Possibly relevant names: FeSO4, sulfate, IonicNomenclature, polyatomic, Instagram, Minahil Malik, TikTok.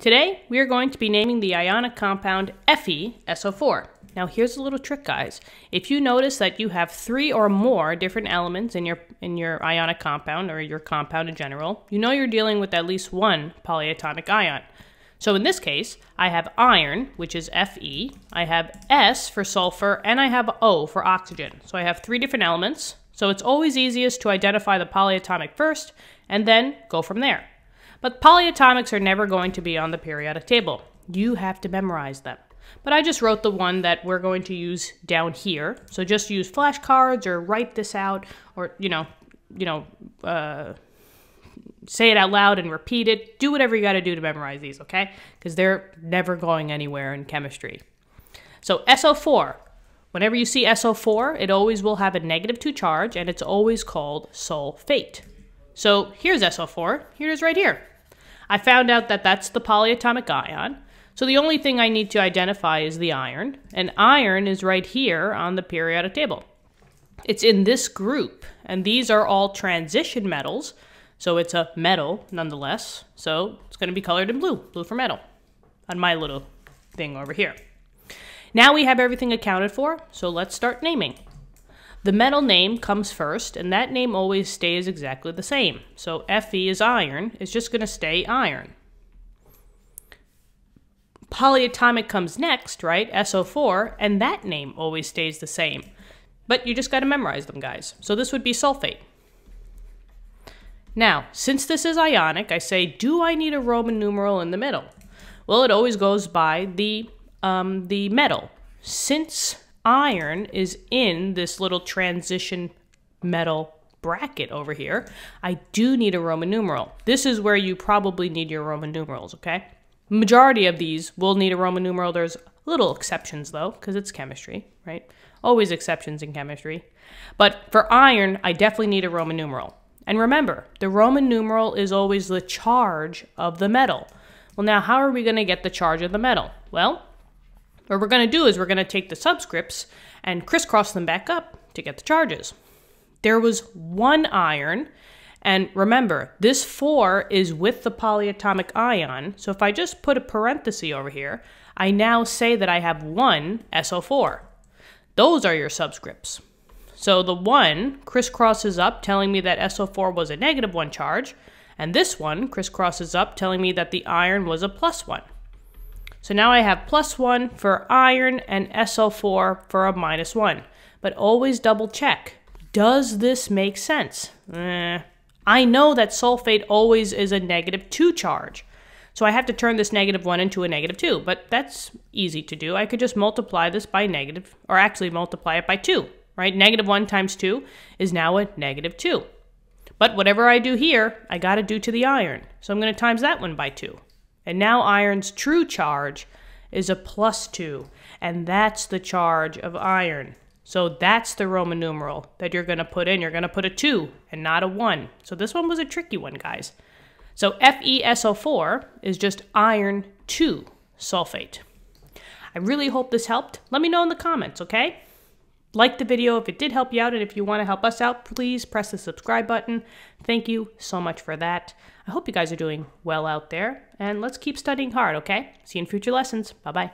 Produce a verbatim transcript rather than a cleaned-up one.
Today, we are going to be naming the ionic compound Fe S O four. Now here's a little trick, guys. If you notice that you have three or more different elements in your, in your ionic compound or your compound in general, you know you're dealing with at least one polyatomic ion. So in this case, I have iron, which is Fe, I have S for sulfur, and I have O for oxygen. So I have three different elements. So it's always easiest to identify the polyatomic first and then go from there. But polyatomics are never going to be on the periodic table. You have to memorize them. But I just wrote the one that we're going to use down here. So just use flashcards or write this out or, you know, you know, uh, say it out loud and repeat it. Do whatever you got to do to memorize these, okay? Because they're never going anywhere in chemistry. So S O four. Whenever you see S O four, it always will have a negative two charge and it's always called sulfate. So here's S O four, here it is right here. I found out that that's the polyatomic ion. So the only thing I need to identify is the iron, and iron is right here on the periodic table. It's in this group, and these are all transition metals, so it's a metal nonetheless. So it's gonna be colored in blue, blue for metal, on my little thing over here. Now we have everything accounted for, so let's start naming. The metal name comes first, and that name always stays exactly the same. So Fe is iron, it's just going to stay iron. Polyatomic comes next, right? S O four, and that name always stays the same. But you just got to memorize them, guys. So this would be sulfate. Now, since this is ionic, I say, do I need a Roman numeral in the middle? Well, it always goes by the, um, the metal. Since iron is in this little transition metal bracket over here, I do need a Roman numeral. This is where you probably need your Roman numerals, okay? Majority of these will need a Roman numeral. There's little exceptions though, because it's chemistry, right? Always exceptions in chemistry. But for iron, I definitely need a Roman numeral. And remember, the Roman numeral is always the charge of the metal. Well, now how are we going to get the charge of the metal? Well, what we're going to do is we're going to take the subscripts and crisscross them back up to get the charges. There was one iron, and remember, this four is with the polyatomic ion, so if I just put a parenthesis over here, I now say that I have one S O four. Those are your subscripts. So the one crisscrosses up telling me that S O four was a negative one charge, and this one crisscrosses up telling me that the iron was a plus one. So now I have plus one for iron and S O four for a minus one. But always double check. Does this make sense? Eh. I know that sulfate always is a negative two charge. So I have to turn this negative one into a negative two. But that's easy to do. I could just multiply this by negative, or actually multiply it by two, right? Negative one times two is now a negative two. But whatever I do here, I got to do to the iron. So I'm going to times that one by two. And now iron's true charge is a plus two, and that's the charge of iron. So that's the Roman numeral that you're gonna put in. You're gonna put a two and not a one. So this one was a tricky one, guys. So F E S O four is just iron two sulfate. I really hope this helped. Let me know in the comments, okay? Like the video if it did help you out, and if you want to help us out, please press the subscribe button. Thank you so much for that. I hope you guys are doing well out there, and let's keep studying hard, okay? See you in future lessons. Bye-bye.